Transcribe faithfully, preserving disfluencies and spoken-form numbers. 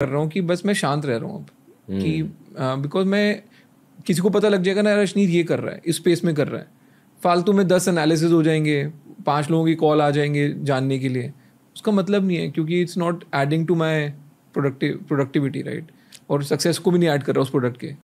कर रहा हूँ कि बस मैं शांत रह रहा हूँ अब कि बिकॉज uh, मैं किसी को पता लग जाएगा ना रशनीद ये कर रहा है, इस स्पेस में कर रहा है, फालतू में दस एनालिसिस हो जाएंगे, पांच लोगों की कॉल आ जाएंगे जानने के लिए, उसका मतलब नहीं है क्योंकि it's not adding to my productive productivity right, और सक्सेस को भी नहीं ऐड कर रहा उस प्रोडक्ट के।